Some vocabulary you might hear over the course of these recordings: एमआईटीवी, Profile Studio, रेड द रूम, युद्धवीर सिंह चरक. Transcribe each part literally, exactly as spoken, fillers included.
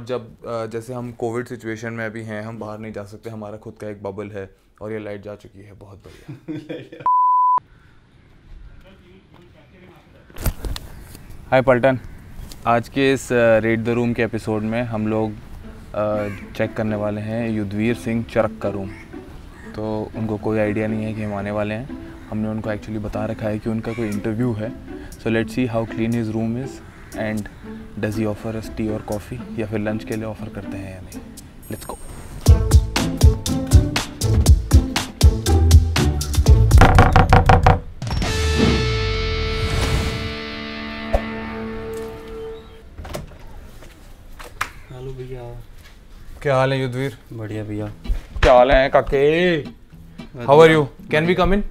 जब जैसे हम कोविड सिचुएशन में अभी हैं, हम बाहर नहीं जा सकते, हमारा खुद का एक बबल है और ये लाइट जा चुकी है, बहुत बढ़िया। हाय पलटन, आज के इस रेड द रूम के एपिसोड में हम लोग चेक करने वाले हैं युद्धवीर सिंह चरक का रूम। तो उनको कोई आइडिया नहीं है कि हम आने वाले हैं, हमने उनको एक्चुअली बता रखा है कि उनका कोई इंटरव्यू है। So let's see how clean his room is and does he offer us tea और कॉफ़ी, या फिर लंच के लिए ऑफ़र करते हैं या नहीं। Let's go. हेलो भैया, क्या हाल है युद्धवीर? बढ़िया भैया, क्या हाल है काके? How are you? Can we come in?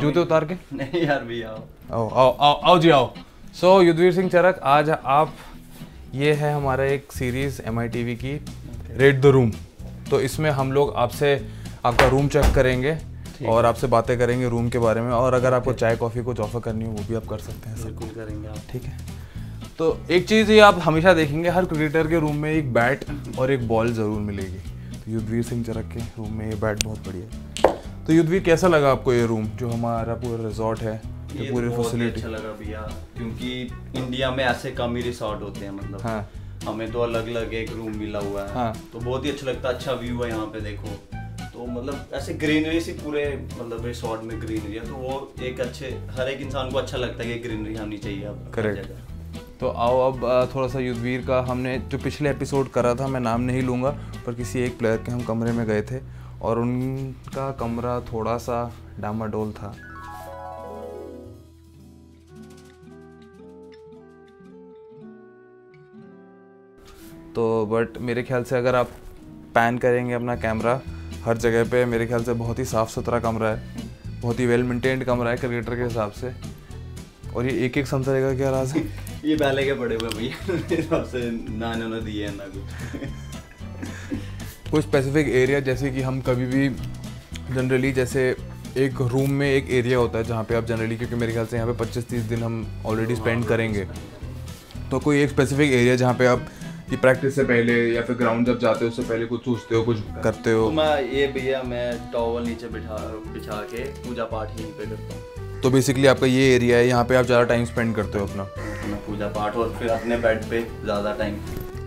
जूते उतार के? नहीं यार भैया, आओ आओ आओ आओ जी आओ। सो so, युद्धवीर सिंह चरक, आज आप, ये है हमारा एक सीरीज़ एमआईटीवी की, रेड द रूम। तो इसमें हम लोग आपसे आपका रूम चेक करेंगे और आपसे बातें करेंगे रूम के बारे में, और अगर आपको चाय कॉफ़ी कुछ ऑफ़र करनी हो वो भी आप कर सकते हैं। बिल्कुल करेंगे आप, ठीक है? तो एक चीज़ ये आप हमेशा देखेंगे, हर क्रिकेटर के रूम में एक बैट और एक बॉल ज़रूर मिलेगी। तो युद्धवीर सिंह चरक के रूम में ये बैट बहुत बढ़िया है। तो युद्धवीर, कैसा लगा आपको ये रूम, जो हमारा पूरा रिजॉर्ट है? ये पूरी फैसिलिटी अच्छा लगा भैया, क्योंकि इंडिया में ऐसे कम ही रिसॉर्ट होते हैं, मतलब हाँ। हमें तो अलग अलग एक रूम मिला हुआ है, हाँ। तो बहुत ही अच्छा लगता है, अच्छा व्यू है यहाँ पे देखो, तो मतलब ऐसे ग्रीनरी से पूरे, मतलब रिसॉर्ट में ग्रीनरी है, तो वो एक अच्छे, हर एक इंसान को अच्छा लगता है कि ग्रीनरी होनी चाहिए अब। करेक्ट। तो आओ अब थोड़ा सा युद्धवीर का, हमने जो पिछले एपिसोड करा था, मैं नाम नहीं लूँगा, पर किसी एक प्लेयर के हम कमरे में गए थे और उनका कमरा थोड़ा सा डामाडोल था। तो बट मेरे ख्याल से अगर आप पैन करेंगे अपना कैमरा हर जगह पे, मेरे ख्याल से बहुत ही साफ़ सुथरा कमरा है, बहुत ही वेल मेंटेन्ड कमरा है क्रिकेटर के हिसाब से। और ये एक एक समझा रहेगा, क्या राज है? ये पहले के पड़े हुए भैया, हिसाब से ना ना दिए ना कुछ कोई स्पेसिफिक एरिया, जैसे कि हम कभी भी जनरली, जैसे एक रूम में एक एरिया होता है जहाँ पर आप जनरली, क्योंकि मेरे ख्याल से यहाँ पर पच्चीस तीस दिन हम ऑलरेडी स्पेंड करेंगे, तो कोई एक स्पेसिफिक एरिया जहाँ पर आप कि प्रैक्टिस से पहले या फिर ग्राउंड जब जाते हो उससे पहले कुछ सोचते हो, कुछ करते हो? तो मैं ये भैया, मैं टॉवल नीचे बिठा बिछा के पूजा पाठ यहीं पे करता हूँ। तो बेसिकली आपका ये एरिया है, यहाँ पे आप ज़्यादा टाइम स्पेंड करते हो अपना? मैं पूजा पाठ और फिर अपने बेड पे ज़्यादा टाइम।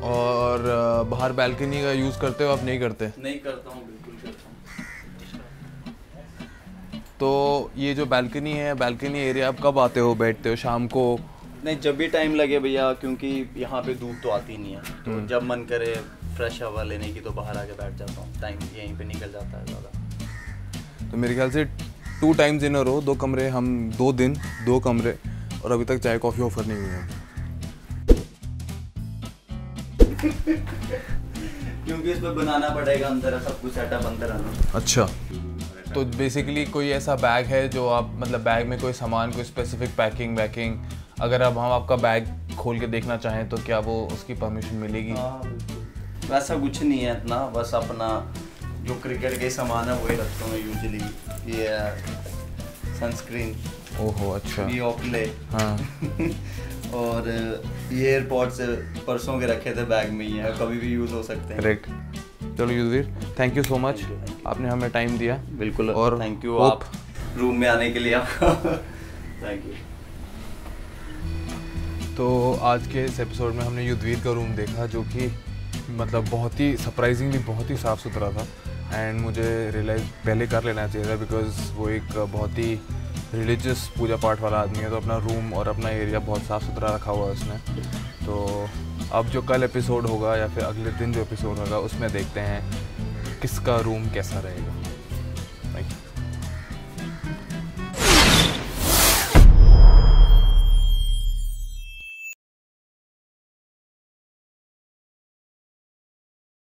और बाहर बैल्कनी का यूज़ करते हो आप? नहीं करते? नहीं करता हूँ, बिल्कुल करता हूँ। तो ये जो बैल्कनी है, बैल्कनी एरिया आप कब आते हो, बैठते हो? शाम को? नहीं, जब भी टाइम लगे भैया, क्योंकि यहाँ पे धूप तो आती नहीं है, तो जब मन करे फ्रेश हवा लेने की तो बाहर आके बैठ जाता हूँ, टाइम यहीं पे निकल जाता है ज़्यादा। तो मेरे ख्याल से टू टाइम्स इन अ रो, दो कमरे, हम दो दिन दो कमरे, और अभी तक चाय कॉफ़ी ऑफर नहीं हुई है क्योंकि इसमें बनाना पड़ेगा अंदर सब कुछ सेटअप अंदर आना। अच्छा, तो बेसिकली कोई ऐसा बैग है जो आप, मतलब बैग में कोई सामान, कोई स्पेसिफिक पैकिंग वैकिंग, अगर अब हम आपका बैग खोल के देखना चाहें तो क्या वो, उसकी परमिशन मिलेगी? वैसा कुछ नहीं है इतना, बस अपना जो क्रिकेट के सामान है वही रखता हूँ यूजुअली। ये सनस्क्रीन, ओहो अच्छा, ये ओपले, हाँ और ये एयरपोर्ट्स परसों के रखे थे बैग में ही है, कभी भी यूज़ हो सकते हैं। करेक्ट। चलो Yudhveer, thank you so much, आपने हमें टाइम दिया। बिल्कुल, और थैंक यू आप रूम में आने के लिए आपका थैंक यू। तो आज के इस एपिसोड में हमने युद्धवीर का रूम देखा, जो कि मतलब बहुत ही सरप्राइजिंगली बहुत ही साफ़ सुथरा था, एंड मुझे रियलाइज़ पहले कर लेना चाहिए था, बिकॉज़ वो एक बहुत ही रिलीजियस पूजा पाठ वाला आदमी है, तो अपना रूम और अपना एरिया बहुत साफ़ सुथरा रखा हुआ है उसने। तो अब जो कल एपिसोड होगा या फिर अगले दिन जो एपिसोड होगा उसमें देखते हैं किसका रूम कैसा रहेगा।